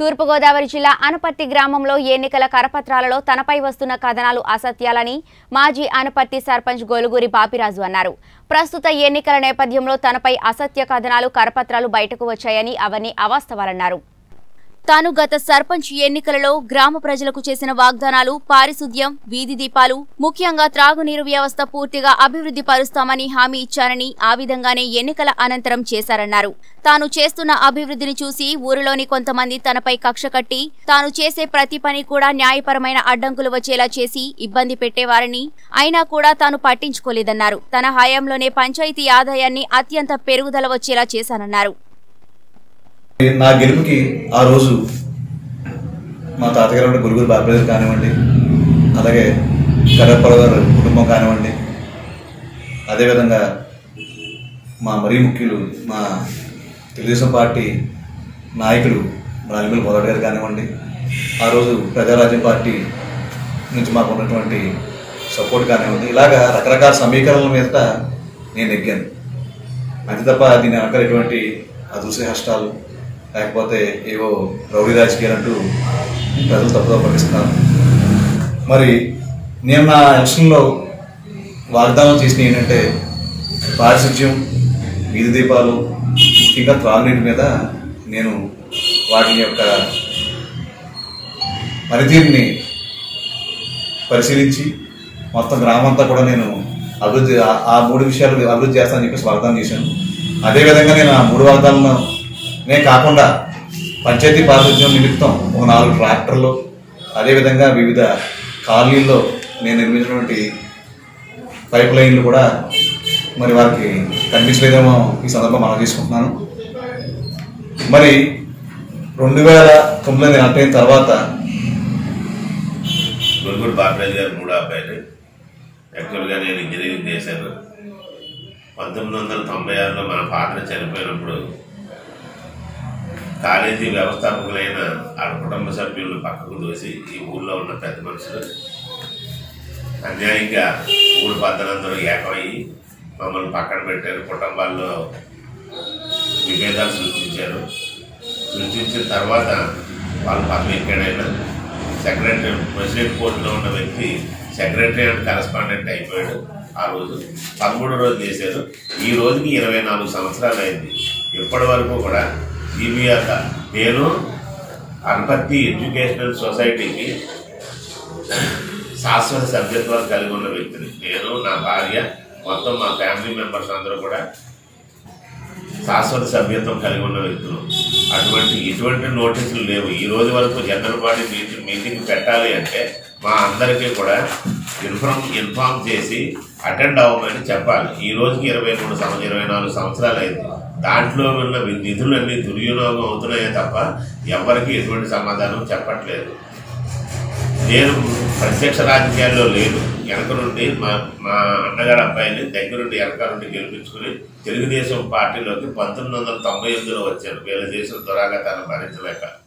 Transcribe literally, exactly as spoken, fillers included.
తూర్పుగోదావరి జిల్లా అనపర్తి గ్రామంలో ఎన్నికల కరపత్రాలలో తనపై వస్తున్న కథనాలు అసత్యాలని మాజీ అనపర్తి సర్పంచ్ గోలుగూరి బాపిరాజు అన్నారు. ప్రస్తుత ఎన్నికల నేపథ్యంలో తనపై అసత్య కథనాలు కరపత్రాలు బయటకు వచ్చాయని అవన్నీ అవాస్తవాలన్నారు. తాను గత సర్పంచ్ ఎన్నికలలో గ్రామ ప్రజలకు చేసిన వాగ్దానాలు, పారిశుద్ధ్యం, వీధి దీపాలు, ముఖ్యంగా త్రాగునీరు వ్యవస్థ పూర్తిగా అభివృద్ధి పరుస్తామని హామీ ఇచ్చానని, ఆ విధంగానే ఎన్నికల అనంతరం చేశారన్నారు. తాను చేస్తున్న అభివృద్ధిని చూసి ఊరిలోని కొంతమంది తనపై కక్ష కట్టి తాను చేసే ప్రతి పని కూడా న్యాయపరమైన అడ్డంకులు వచ్చేలా చేసి ఇబ్బంది పెట్టేవారని, అయినా కూడా తాను పట్టించుకోలేదన్నారు. తన హయాంలోనే పంచాయతీ ఆదాయాన్ని అత్యంత పెరుగుదల వచ్చేలా చేశానన్నారు. నా గెలుపుకి ఆ రోజు మా తాతగారు అంటే గురుగురు బాపిరాజు కానివ్వండి, అలాగే కడపరావు గారు కుటుంబం కానివ్వండి, అదేవిధంగా మా మరీ ముఖ్యులు మా తెలుగుదేశం పార్టీ నాయకులు రాజమూల పోరాడు గారు కానివ్వండి, ఆ రోజు ప్రజారాజ్యం పార్టీ నుంచి మాకు ఉన్నటువంటి సపోర్ట్ కానివ్వండి, ఇలాగా రకరకాల సమీకరణల మీద నేను ఎగ్గాను. అంతే తప్ప దీని వెనకటువంటి అదృశ్య హష్టాలు లేకపోతే ఏవో రౌడీ రాజకీయాలు అంటూ ప్రజలు తప్పుగా పట్టిస్తున్నారు. మరి నేను నా ఎలక్షన్లో వాగ్దానం చేసినవి ఏంటంటే పారిశుద్ధ్యం, వీధి దీపాలు, ముఖ్యంగా త్రాగునీటి మీద నేను వాటి యొక్క పనితీరుని పరిశీలించి మొత్తం గ్రామంతా కూడా నేను అభివృద్ధి ఆ మూడు విషయాలు అభివృద్ధి చేస్తానని చెప్పేసి వాగ్దానం చేశాను. అదేవిధంగా నేను ఆ మూడు వాగ్దానాలను నే కాకుండా పంచాయతీ పారిశుద్ధ్యం నిమిత్తం ఒక నాలుగు ట్రాక్టర్లు, అదేవిధంగా వివిధ కాలనీల్లో నేను నిర్మించినటువంటి పైప్ లైన్లు కూడా మరి వారికి కనిపించలేదేమో ఈ సందర్భం మనం తీసుకుంటున్నాను. మరి రెండు వేల తొమ్మిది నేను అటైన తర్వాత గురుగురు బాపిరాజు గారు మూడో అబ్బాయిలు. యాక్చువల్గా నేను ఇంజనీరింగ్ చేశాను. పంతొమ్మిది వందల తొంభై ఆరులో మన ఫాదర్ చనిపోయినప్పుడు కాలేజీ వ్యవస్థాపకులైన ఆడ కుటుంబ సభ్యులను పక్కకు దోసి ఈ ఊళ్ళో ఉన్న పెద్ద మనుషులు అన్యాయంగా ఊరు పద్దనందరూ ఏకమయ్యి మమ్మల్ని పక్కన పెట్టారు. కుటుంబాల్లో విభేదాలు సృష్టించారు. సృష్టించిన తర్వాత వాళ్ళు పక్కన ఎక్కడైనా సెక్రటరీ ప్రెసిడెంట్ కోర్టులో ఉన్న వ్యక్తి సెక్రటరీ అండ్ కరస్పాండెంట్ అయిపోయాడు. ఆ రోజు పదమూడో రోజు చేశారు. ఈ రోజుకి ఇరవై నాలుగు సంవత్సరాలు అయింది. ఇప్పటి వరకు కూడా దీని యొక్క నేను అనపర్తి ఎడ్యుకేషనల్ సొసైటీకి శాశ్వత సభ్యత్వాలు కలిగి ఉన్న వ్యక్తిని. నేను, నా భార్య, మొత్తం మా ఫ్యామిలీ మెంబర్స్ అందరూ కూడా శాశ్వత సభ్యత్వం కలిగి ఉన్న వ్యక్తులు. అటువంటి ఎటువంటి నోటీసులు లేవు. ఈ రోజు వరకు జనరల్ బాడీ మీటింగ్ మీటింగ్ పెట్టాలి అంటే మా అందరికీ కూడా ఇన్ఫార్మ్ ఇన్ఫార్మ్ చేసి అటెండ్ అవ్వమని చెప్పాలి. ఈ రోజుకి ఇరవై మూడు సంవత్సరం ఇరవై నాలుగు సంవత్సరాలు అయింది. దాంట్లో ఉన్న నిధులన్నీ దుర్వినియోగం అవుతున్నాయే తప్ప ఎవరికి ఎటువంటి సమాధానం చెప్పట్లేదు. నేను ప్రత్యక్ష రాజకీయాల్లో లేదు. వెనక నుండి మా మా అన్నగారు అబ్బాయిని దగ్గరుండి వెనక నుండి గెలిపించుకుని తెలుగుదేశం పార్టీలోకి పంతొమ్మిది వందల తొంభై ఎనిమిదిలో వచ్చాను. వీళ్ళ దేశం దురాగతాన్ని భరించలేక.